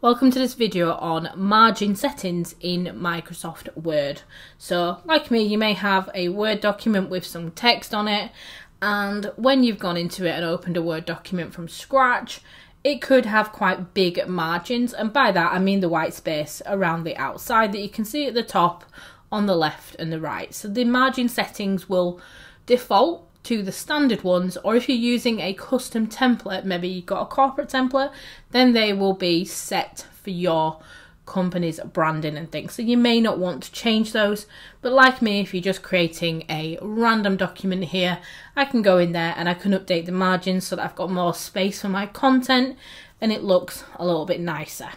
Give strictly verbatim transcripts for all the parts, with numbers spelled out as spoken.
Welcome to this video on margin settings in Microsoft Word. So, like me, you may have a Word document with some text on it, and when you've gone into it and opened a Word document from scratch, it could have quite big margins, and by that I mean the white space around the outside that you can see at the top, on the left and the right. So the margin settings will default to the standard ones, or if you're using a custom template, maybe you've got a corporate template, then they will be set for your company's branding and things. So you may not want to change those, but like me, if you're just creating a random document here, I can go in there and I can update the margins so that I've got more space for my content and it looks a little bit nicer.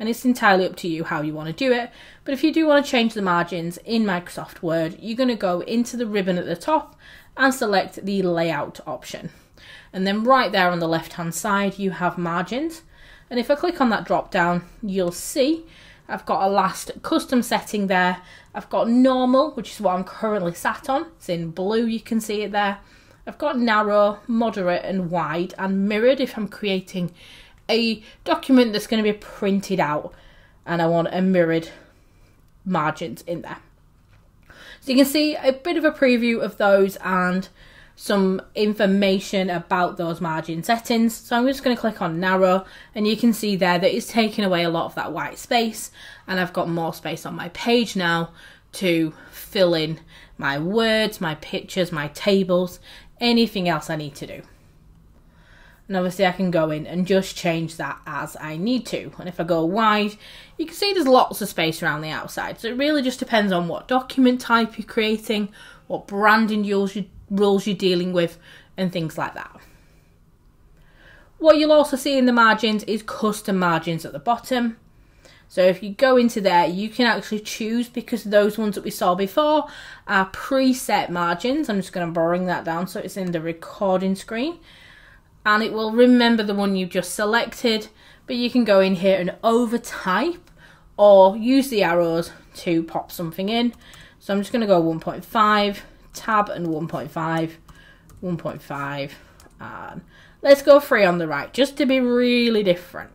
And it's entirely up to you how you want to do it. But if you do want to change the margins in Microsoft Word, you're going to go into the ribbon at the top and select the layout option. And then right there on the left hand side, you have margins. And if I click on that drop down, you'll see I've got a last custom setting there. I've got normal, which is what I'm currently sat on. It's in blue, you can see it there. I've got narrow, moderate and wide, and mirrored if I'm creating a document that's going to be printed out and I want a mirrored margins in there. So you can see a bit of a preview of those and some information about those margin settings. So I'm just going to click on narrow, and you can see there that it's taken away a lot of that white space, and I've got more space on my page now to fill in my words, my pictures, my tables, anything else I need to do. And obviously I can go in and just change that as I need to. And if I go wide, you can see there's lots of space around the outside. So it really just depends on what document type you're creating, what branding rules you're dealing with, and things like that. What you'll also see in the margins is custom margins at the bottom. So if you go into there, you can actually choose, because those ones that we saw before are preset margins. I'm just going to bring that down so it's in the recording screen. And it will remember the one you've just selected, but you can go in here and overtype or use the arrows to pop something in. So I'm just going to go one point five, tab and one point five, one point five, and let's go three on the right, just to be really different.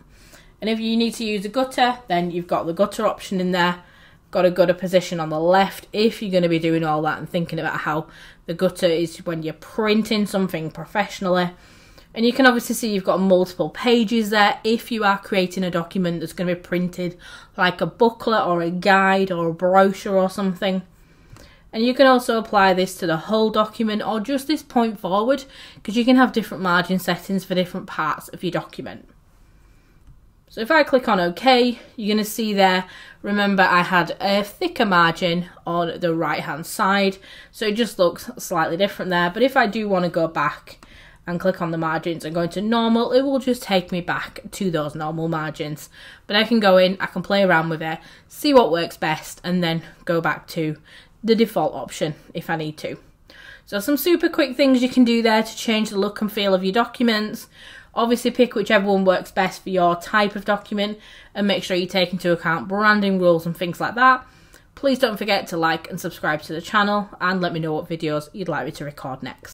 And if you need to use a gutter, then you've got the gutter option in there. Got a gutter position on the left if you're going to be doing all that and thinking about how the gutter is when you're printing something professionally. And you can obviously see you've got multiple pages there if you are creating a document that's going to be printed like a booklet or a guide or a brochure or something. And you can also apply this to the whole document or just this point forward, because you can have different margin settings for different parts of your document. So if I click on OK, you're going to see there, remember I had a thicker margin on the right hand side, so it just looks slightly different there. But if I do want to go back and click on the margins and go into normal, it will just take me back to those normal margins. But I can go in, I can play around with it, see what works best, and then go back to the default option if I need to. So some super quick things you can do there to change the look and feel of your documents. Obviously pick whichever one works best for your type of document, and make sure you take into account branding rules and things like that. Please don't forget to like and subscribe to the channel, and let me know what videos you'd like me to record next.